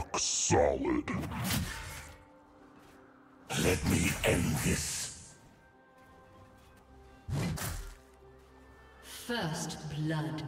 rock solid. Let me end this. First blood.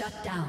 Shut down.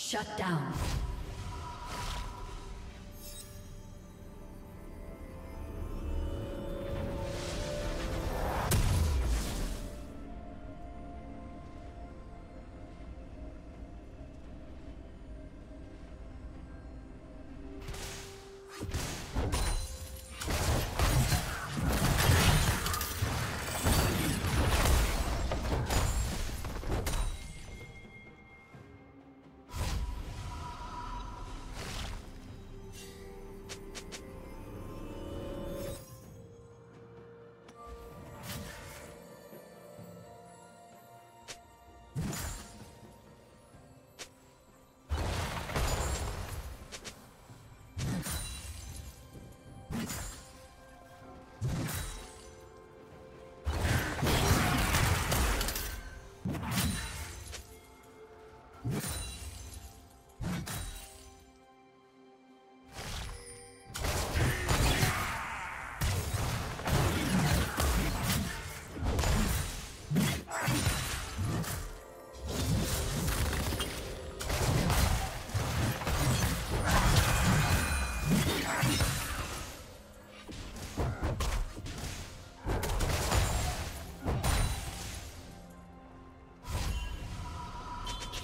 Shut down.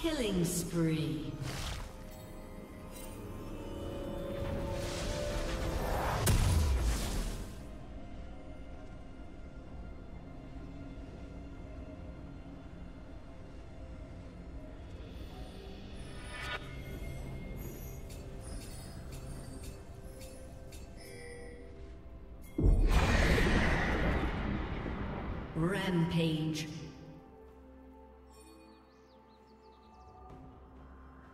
Killing spree. Rampage.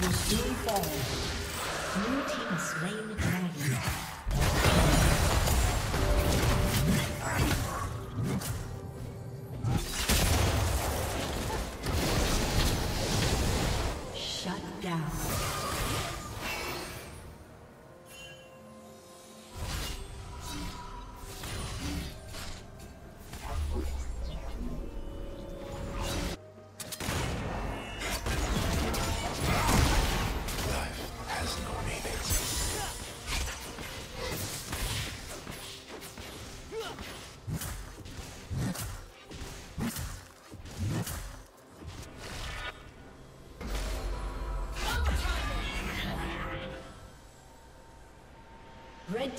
will soon fall. Blue team has slain the dragon. Red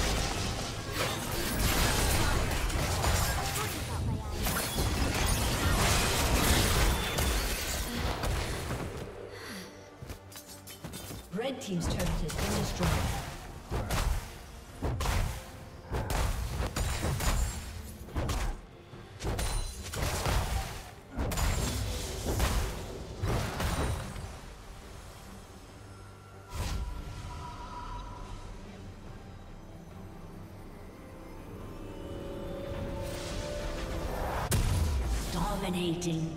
destroyed. Team's turret has been destroyed. Red team's turret has been destroyed. Dominating.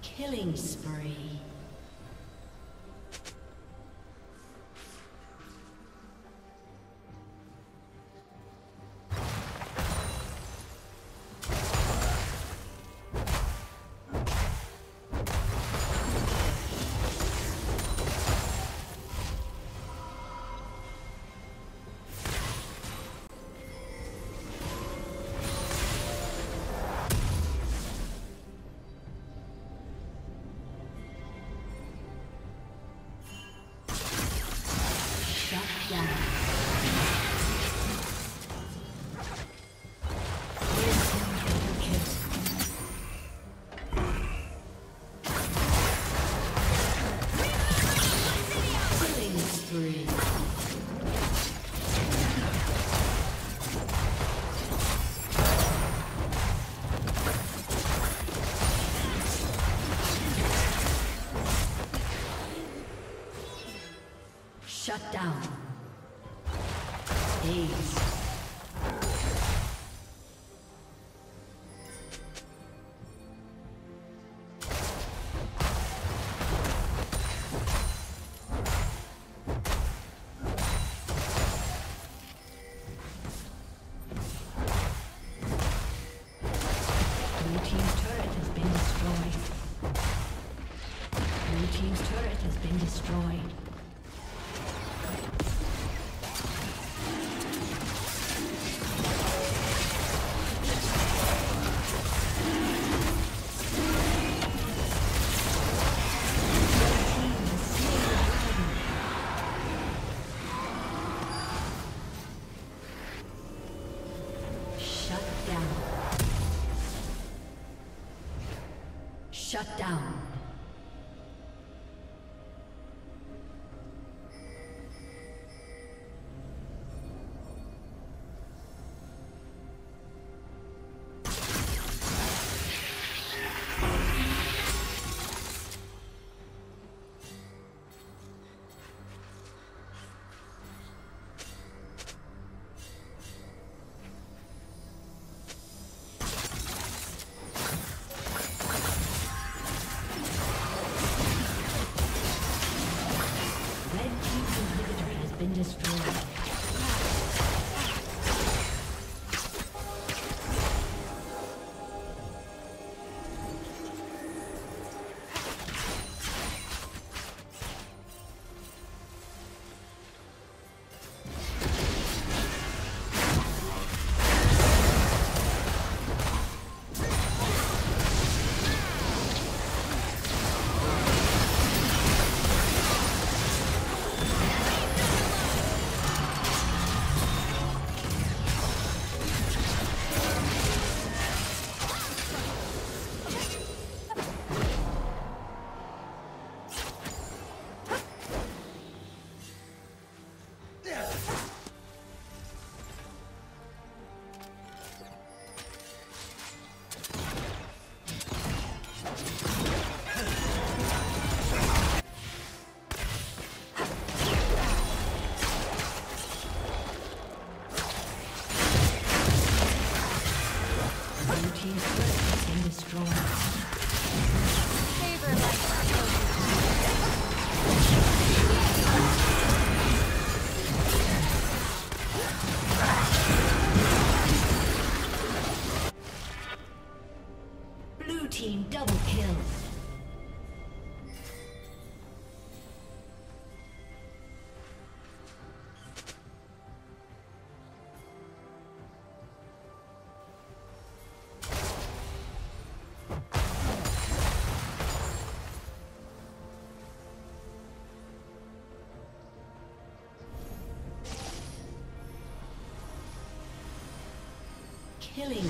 Killing spree. Shut down. Ace. Shut down. Destroyed. Killing.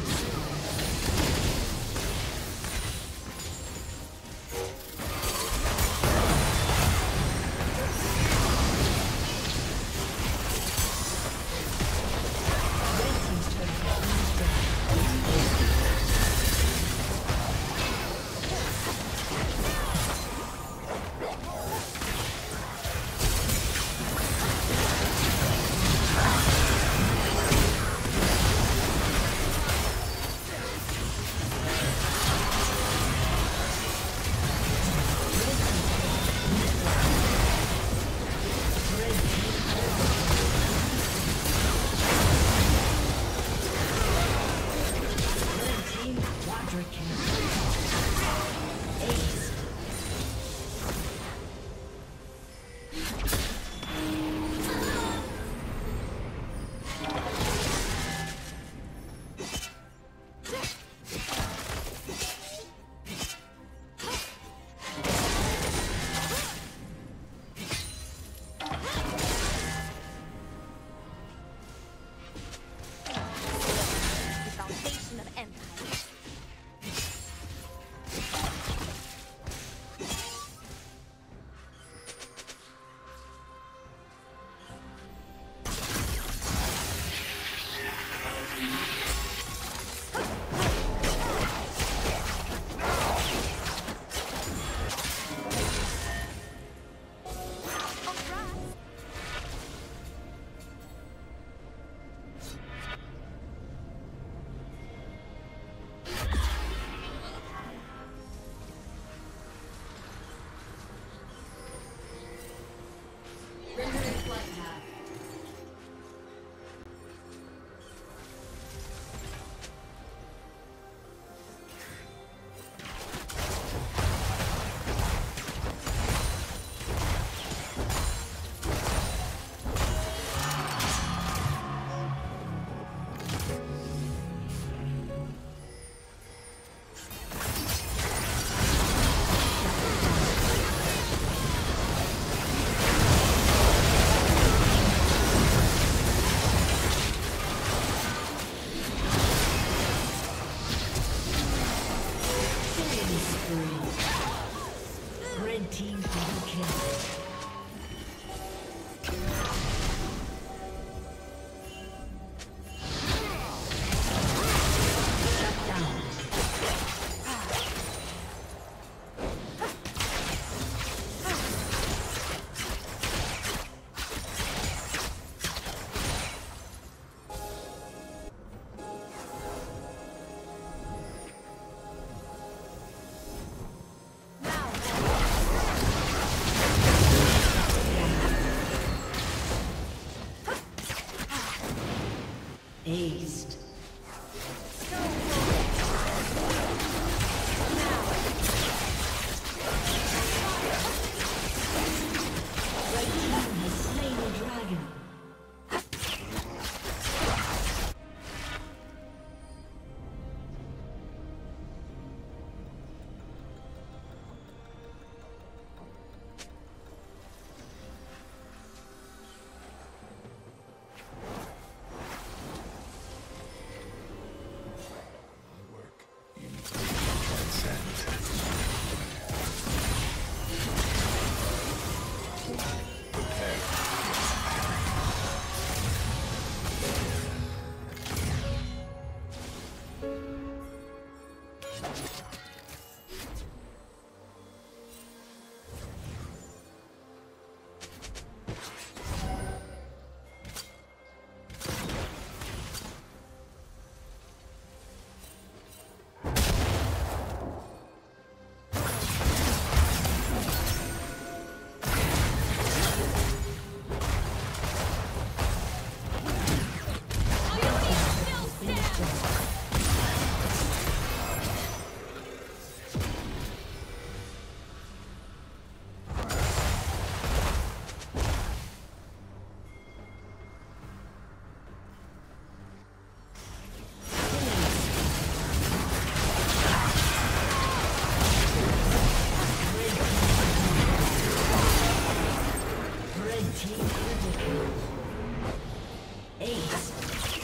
Haste. Team critical. Ace.